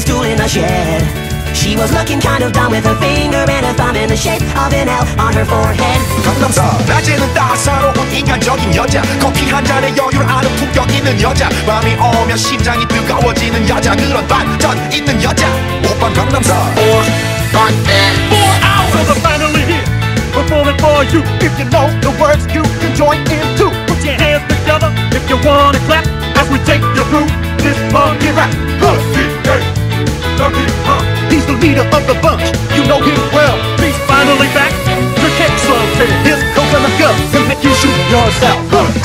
a stool in the shed. She was looking kind of dumb with her finger and her thumb in the shape of an L on her forehead. 건담사 낮에는 따사로운 인간적인 여자, 커피 한 잔에 여유를 아는 품격 있는 여자, 밤이 오면 심장이 뜨거워지는 여자, 그런 반전 있는 여자. 오빤 강남사 Four on that 4 hours. So the finally here, performing for you. If you know the words, you can join in too. Put your hands together if you wanna clap as we take you through this monkey rap. He's the leader of the bunch, you know him well. He's finally back, the cake's on the table. His coconut girl can make you shoot yourself.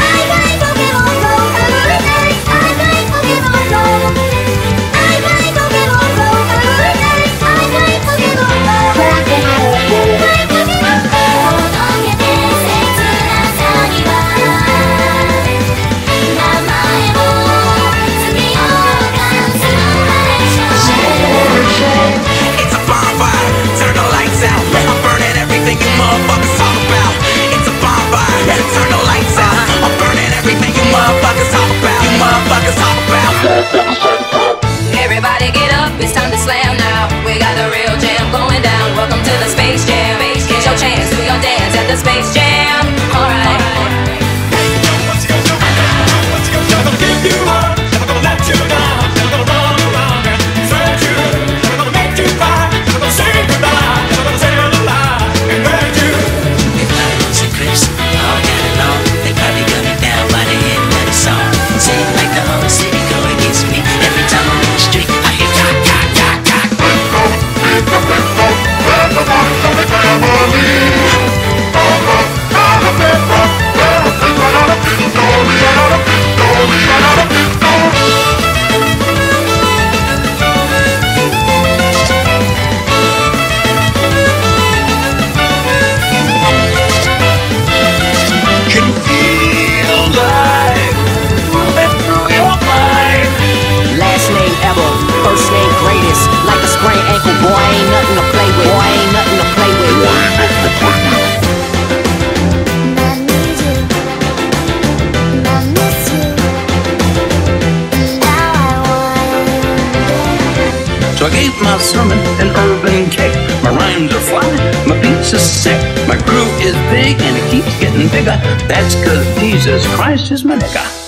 Everybody get up, it's time to slam now. We got the real jam going down. Welcome to the Space Jam. Get your chance, do your dance at the Space Jam. Alright. I gave my sermon an urban kick. My rhymes are fly, my beats are sick. My groove is big and it keeps getting bigger. That's 'cause Jesus Christ is my nigga.